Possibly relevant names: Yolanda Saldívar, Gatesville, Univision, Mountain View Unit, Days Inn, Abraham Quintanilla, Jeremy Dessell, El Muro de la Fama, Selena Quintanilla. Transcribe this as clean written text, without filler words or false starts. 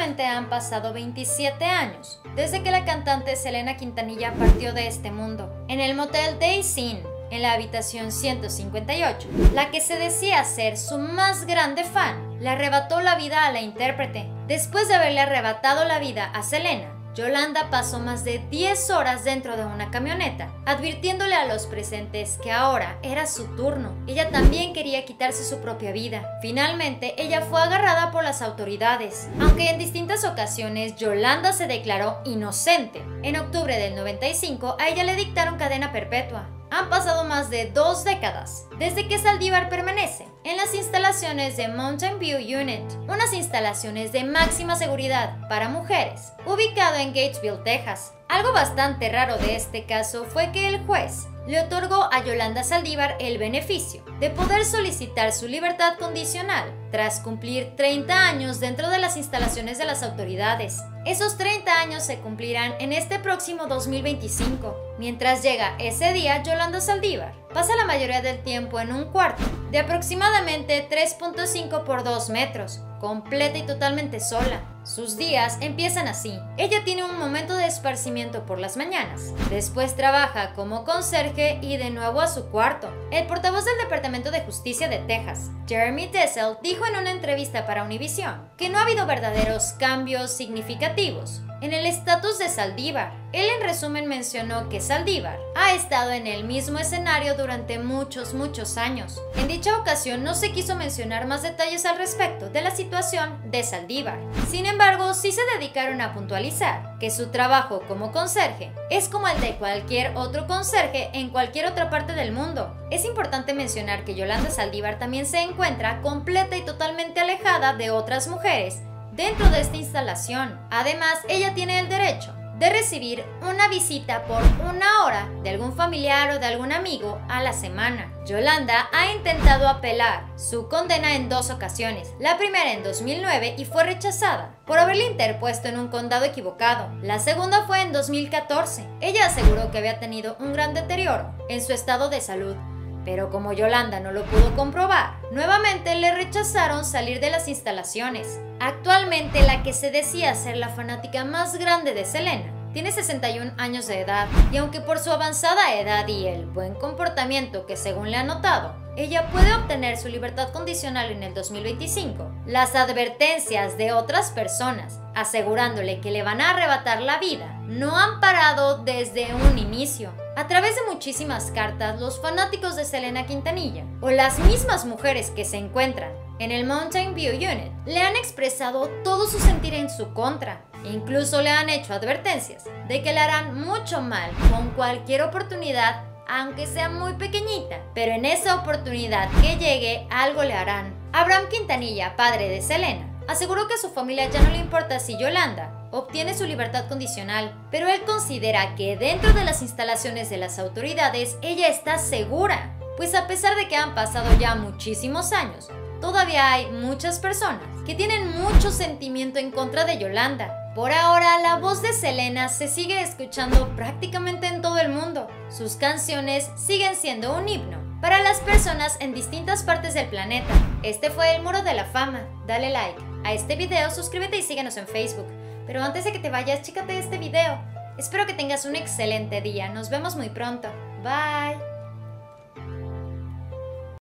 Actualmente han pasado 27 años desde que la cantante Selena Quintanilla partió de este mundo. En el motel Days Inn, en la habitación 158, la que se decía ser su más grande fan, le arrebató la vida a la intérprete. Después de haberle arrebatado la vida a Selena, Yolanda pasó más de 10 horas dentro de una camioneta, advirtiéndole a los presentes que ahora era su turno. Ella también quería quitarse su propia vida. Finalmente, ella fue agarrada por las autoridades. Aunque en distintas ocasiones Yolanda se declaró inocente, en octubre del 95 a ella le dictaron cadena perpetua. Han pasado más de 2 décadas desde que Saldívar permanece en las instalaciones de Mountain View Unit, unas instalaciones de máxima seguridad para mujeres, ubicado en Gatesville, Texas. Algo bastante raro de este caso fue que el juez le otorgó a Yolanda Saldívar el beneficio de poder solicitar su libertad condicional tras cumplir 30 años dentro de las instalaciones de las autoridades. Esos 30 años se cumplirán en este próximo 2025. Mientras llega ese día, Yolanda Saldívar pasa la mayoría del tiempo en un cuarto de aproximadamente 3.5 por 2 metros, completa y totalmente sola. Sus días empiezan así. Ella tiene un momento de esparcimiento por las mañanas. Después trabaja como conserje y de nuevo a su cuarto. El portavoz del Departamento de Justicia de Texas, Jeremy Dessell, dijo en una entrevista para Univision que no ha habido verdaderos cambios significativos en el estatus de Saldívar. Él en resumen mencionó que Saldívar ha estado en el mismo escenario durante muchos años. En dicha ocasión no se quiso mencionar más detalles al respecto de la situación de Saldívar. Sin embargo, sí se dedicaron a puntualizar que su trabajo como conserje es como el de cualquier otro conserje en cualquier otra parte del mundo. Es importante mencionar que Yolanda Saldívar también se encuentra completa y totalmente alejada de otras mujeres dentro de esta instalación. Además, ella tiene el derecho de recibir una visita por 1 hora de algún familiar o de algún amigo a la semana. Yolanda ha intentado apelar su condena en 2 ocasiones, la primera en 2009 y fue rechazada por haberle interpuesto en un condado equivocado. La segunda fue en 2014. Ella aseguró que había tenido un gran deterioro en su estado de salud, pero como Yolanda no lo pudo comprobar, nuevamente le rechazaron salir de las instalaciones. Actualmente, la que se decía ser la fanática más grande de Selena tiene 61 años de edad, y aunque por su avanzada edad y el buen comportamiento que según le han notado, ella puede obtener su libertad condicional en el 2025. Las advertencias de otras personas asegurándole que le van a arrebatar la vida no han parado desde un inicio. A través de muchísimas cartas, los fanáticos de Selena Quintanilla o las mismas mujeres que se encuentran en el Mountain View Unit le han expresado todo su sentir en su contra. Incluso le han hecho advertencias de que le harán mucho mal con cualquier oportunidad, aunque sea muy pequeñita, pero en esa oportunidad que llegue, algo le harán. Abraham Quintanilla, padre de Selena, aseguró que a su familia ya no le importa si Yolanda obtiene su libertad condicional, pero él considera que dentro de las instalaciones de las autoridades ella está segura, pues a pesar de que han pasado ya muchísimos años, todavía hay muchas personas que tienen mucho sentimiento en contra de Yolanda. Por ahora, la voz de Selena se sigue escuchando prácticamente en todo el mundo. Sus canciones siguen siendo un himno para las personas en distintas partes del planeta. Este fue El Muro de la Fama. Dale like a este video, suscríbete y síguenos en Facebook. Pero antes de que te vayas, chécate este video. Espero que tengas un excelente día. Nos vemos muy pronto. Bye.